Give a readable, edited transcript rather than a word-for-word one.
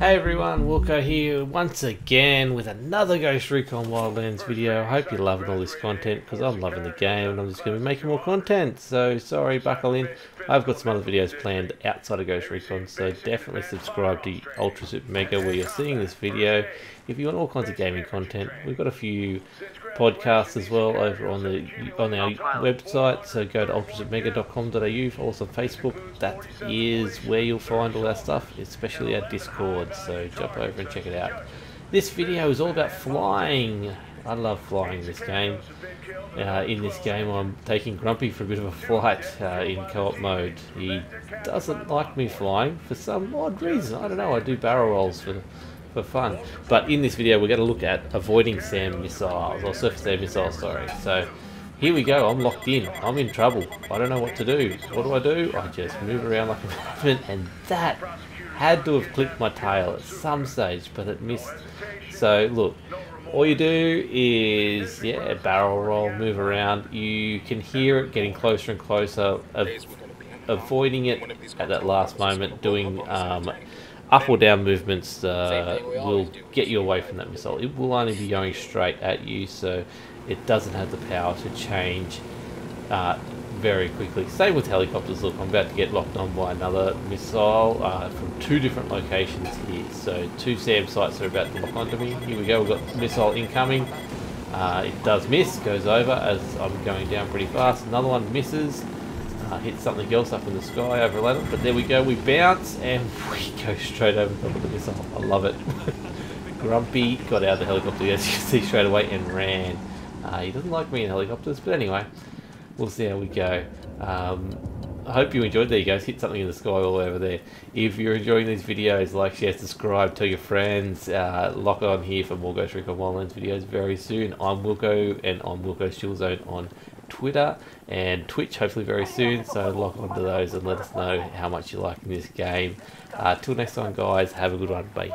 Hey everyone, Wilco here once again with another Ghost Recon Wildlands video. I hope you're loving all this content because I'm loving the game and I'm just going to be making more content. So sorry, buckle in. I've got some other videos planned outside of Ghost Recon, so definitely subscribe to Ultra Super Mega where you're seeing this video. If you want all kinds of gaming content, we've got a few podcasts as well over on our website, so go to ultrasupermega.com.au. for also Facebook, that is where you'll find all our stuff, especially our Discord, so jump over and check it out. This video is all about flying. I love flying in this game. I'm taking Grumpy for a bit of a flight in co-op mode. He doesn't like me flying for some odd reason. I don't know, I do barrel rolls for fun. But in this video we're going to look at avoiding SAM missiles, or surface air missiles, sorry. So here we go, I'm locked in, I'm in trouble, I don't know what to do. What do? I just move around like a madman, and that had to have clipped my tail at some stage, but it missed. So look, all you do is, yeah, barrel roll, move around. You can hear it getting closer and closer, avoiding it at that last moment, doing up or down movements will get you away from that missile. It will only be going straight at you, so it doesn't have the power to change very quickly. Same with helicopters. Look, I'm about to get locked on by another missile from two different locations here. So two SAM sites are about to lock onto me. Here we go, we've got missile incoming. It does miss, goes over as I'm going down pretty fast. Another one misses. Hit something else up in the sky, overload it, but there we go, we bounce and we go straight over top of the missile. I love it. Grumpy got out of the helicopter, as you can see, straight away and ran. He doesn't like me in helicopters, but anyway, we'll see how we go. I hope you enjoyed. There you guys, hit something in the sky all over there. If you're enjoying these videos, like, share, subscribe, tell your friends. Lock on here for more Ghost Recon Wildlands videos very soon. I'm Wilco, and I'm Wilco's Chill Zone on Twitter and Twitch, hopefully very soon, so lock onto those and let us know how much you like in this game. Till next time guys, have a good one, bye.